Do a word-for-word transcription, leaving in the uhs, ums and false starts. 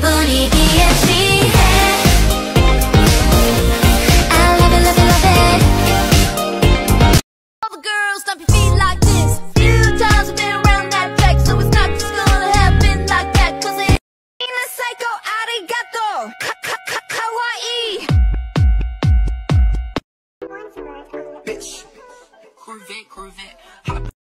Bonnie.